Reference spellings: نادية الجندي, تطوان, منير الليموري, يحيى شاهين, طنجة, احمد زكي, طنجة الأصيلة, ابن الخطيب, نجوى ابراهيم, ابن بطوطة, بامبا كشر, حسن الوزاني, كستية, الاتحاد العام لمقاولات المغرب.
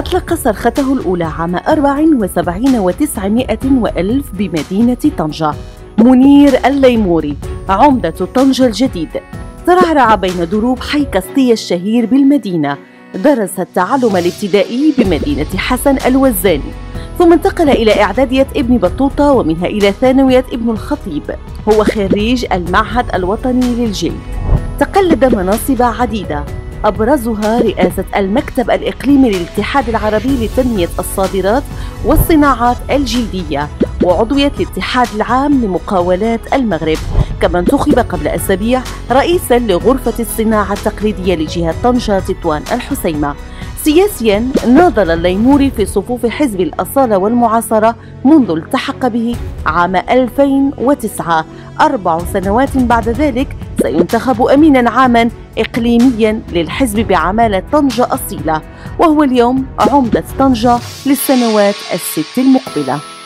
أطلق صرخته الأولى عام 1974 بمدينة طنجة منير الليموري عمدة طنجة الجديد. ترعرع بين دروب حي كستية الشهير بالمدينة، درس التعلم الابتدائي بمدينة حسن الوزاني، ثم انتقل إلى إعدادية ابن بطوطة ومنها إلى ثانوية ابن الخطيب، هو خريج المعهد الوطني للجلد. تقلد مناصب عديدة أبرزها رئاسة المكتب الإقليمي للاتحاد العربي لتنمية الصادرات والصناعات الجلدية وعضوية الاتحاد العام لمقاولات المغرب، كما انتخب قبل أسابيع رئيساً لغرفة الصناعة التقليدية لجهة طنجة تطوان الحسيمة. سياسياً ناضل الليموري في صفوف حزب الأصالة والمعاصرة منذ التحق به عام 2009، 4 سنوات بعد ذلك سينتخب أميناً عاماً إقليمياً للحزب بعمالة طنجة الأصيلة، وهو اليوم عمدة طنجة للسنوات ال6 المقبلة.